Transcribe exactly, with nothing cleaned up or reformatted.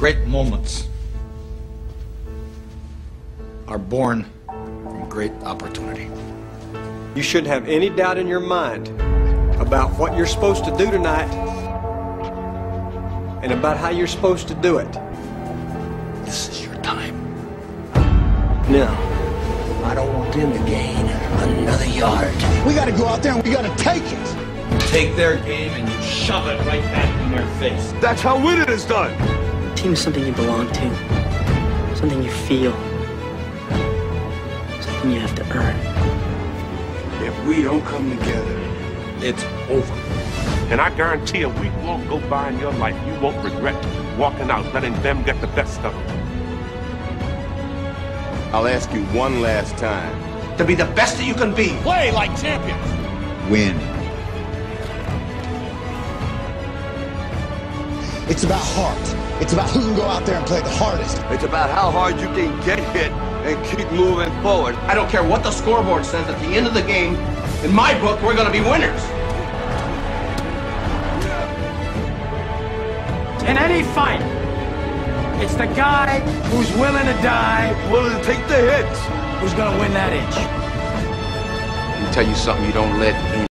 Great moments are born from great opportunity. You shouldn't have any doubt in your mind about what you're supposed to do tonight and about how you're supposed to do it. This is your time. Now, I don't want them to gain another yard. We gotta go out there and we gotta take it. You take their game and you shove it right back in their face. That's how winning is done. Team is something you belong to, something you feel, something you have to earn. If we don't come together, it's over. And I guarantee a week won't go by in your life you won't regret walking out, letting them get the best of it. I'll ask you one last time to be the best that you can be. Play like champions. Win. It's about heart. It's about who can go out there and play the hardest. It's about how hard you can get hit and keep moving forward. I don't care what the scoreboard says. At the end of the game, in my book, we're going to be winners. In any fight, it's the guy who's willing to die, willing to take the hits, who's gonna win that inch. Let me tell you something, you don't let